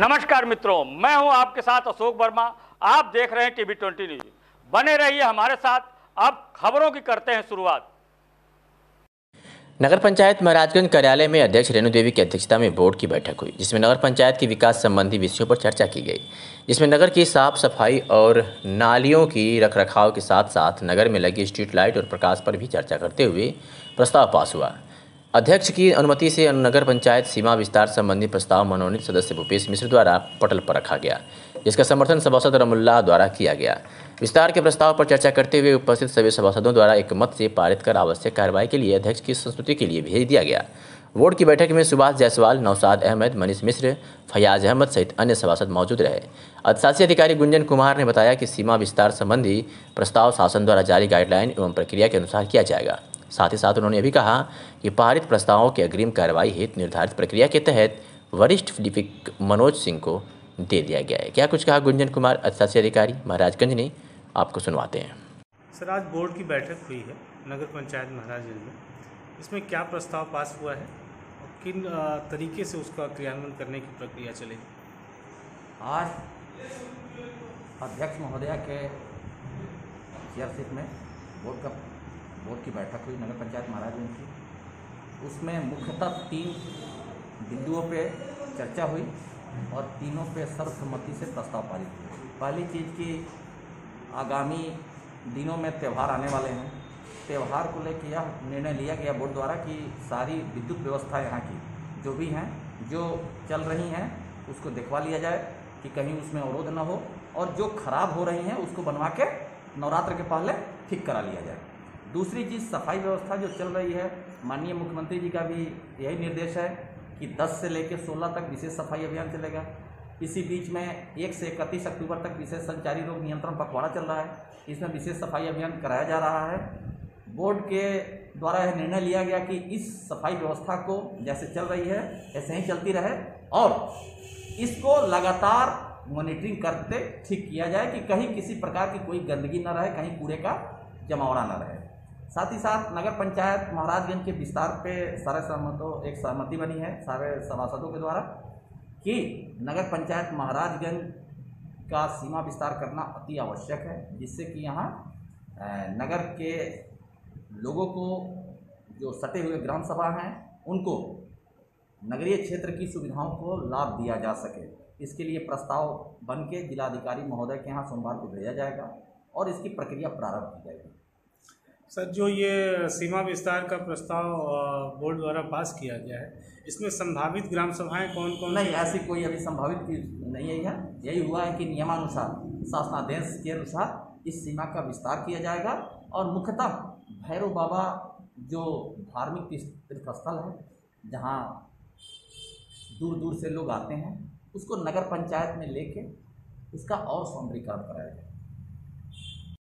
नमस्कार मित्रों, मैं हूं आपके साथ अशोक वर्मा। आप देख रहे हैं टीवी 20 न्यूज़। बने रहिए हमारे साथ। अब खबरों की करते हैं शुरुआत। नगर पंचायत महराजगंज कार्यालय में अध्यक्ष रेणु देवी की अध्यक्षता में बोर्ड की बैठक हुई, जिसमें नगर पंचायत के विकास संबंधी विषयों पर चर्चा की गई, जिसमें नगर की साफ सफाई और नालियों की रखरखाव के साथ साथ नगर में लगी स्ट्रीट लाइट और प्रकाश पर भी चर्चा करते हुए प्रस्ताव पास हुआ। अध्यक्ष की अनुमति से नगर पंचायत सीमा विस्तार संबंधी प्रस्ताव मनोनीत सदस्य भूपेश मिश्र द्वारा पटल पर रखा गया, जिसका समर्थन सभासद रमुल्लाह द्वारा किया गया। विस्तार के प्रस्ताव पर चर्चा करते हुए उपस्थित सभी सभासदों द्वारा एकमत से पारित कर आवश्यक कार्रवाई के लिए अध्यक्ष की संस्तुति के लिए भेज दिया गया। बोर्ड की बैठक में सुभाष जायसवाल, नौसाद अहमद, मनीष मिश्र, फैयाज अहमद सहित अन्य सभासद मौजूद रहे। शासी अधिकारी गुंजन कुमार ने बताया कि सीमा विस्तार संबंधी प्रस्ताव शासन द्वारा जारी गाइडलाइन एवं प्रक्रिया के अनुसार किया जाएगा। साथ ही साथ उन्होंने यह भी कहा कि पारित प्रस्तावों की अग्रिम कार्रवाई हेतु निर्धारित प्रक्रिया के तहत वरिष्ठ लिपिक मनोज सिंह को दे दिया गया है। क्या कुछ कहा गुंजन कुमार अशासी अधिकारी महाराजगंज ने, आपको सुनवाते हैं। सर, आज बोर्ड की बैठक हुई है नगर पंचायत महाराजगंज में। इसमें क्या प्रस्ताव पास हुआ है और किन तरीके से उसका क्रियान्वयन करने की प्रक्रिया चलेगी? आज अध्यक्ष महोदया के चेयरशिप में बोर्ड की बैठक हुई नगर पंचायत महाराजगंज की। उसमें मुख्यतः 3 बिंदुओं पे चर्चा हुई और तीनों पे सर्वसम्मति से प्रस्ताव पारित हुए। पहली चीज़ कि आगामी दिनों में त्यौहार आने वाले हैं, त्यौहार को लेकर यह निर्णय लिया गया बोर्ड द्वारा कि सारी विद्युत व्यवस्था यहाँ की जो भी हैं, जो चल रही हैं, उसको देखवा लिया जाए कि कहीं उसमें अवरोध न हो, और जो खराब हो रही हैं उसको बनवा के नवरात्र के पहले ठीक करा लिया जाए। दूसरी चीज़, सफाई व्यवस्था जो चल रही है, माननीय मुख्यमंत्री जी का भी यही निर्देश है कि 10 से लेकर 16 तक विशेष सफाई अभियान चलेगा। इसी बीच में 1 से 31 अक्टूबर तक विशेष संचारी रोग नियंत्रण पखवाड़ा चल रहा है, इसमें विशेष सफाई अभियान कराया जा रहा है। बोर्ड के द्वारा यह निर्णय लिया गया कि इस सफाई व्यवस्था को जैसे चल रही है ऐसे ही चलती रहे और इसको लगातार मॉनिटरिंग करते ठीक किया जाए कि कहीं किसी प्रकार की कोई गंदगी ना रहे, कहीं कूड़े का जमावड़ा ना रहे। साथ ही साथ नगर पंचायत महाराजगंज के विस्तार पे सारे सहमतों एक सहमति बनी है सारे सभासदों के द्वारा कि नगर पंचायत महाराजगंज का सीमा विस्तार करना अति आवश्यक है, जिससे कि यहाँ नगर के लोगों को जो सटे हुए ग्राम सभा हैं उनको नगरीय क्षेत्र की सुविधाओं को लाभ दिया जा सके। इसके लिए प्रस्ताव बन के जिलाधिकारी महोदय के यहाँ सोमवार को भेजा जाएगा और इसकी प्रक्रिया प्रारंभ की जाएगी। सर, जो ये सीमा विस्तार का प्रस्ताव बोर्ड द्वारा पास किया गया है, इसमें संभावित ग्राम सभाएं कौन कौन? नहीं, ऐसी कोई अभी संभावित नहीं है। यही हुआ है कि नियमानुसार शासनादेश के अनुसार इस सीमा का विस्तार किया जाएगा और मुख्यतः भैरव बाबा जो धार्मिक तीर्थस्थल है, जहाँ दूर दूर से लोग आते हैं, उसको नगर पंचायत में लेके उसका और सौंदर्यीकरण कराया जाएगा।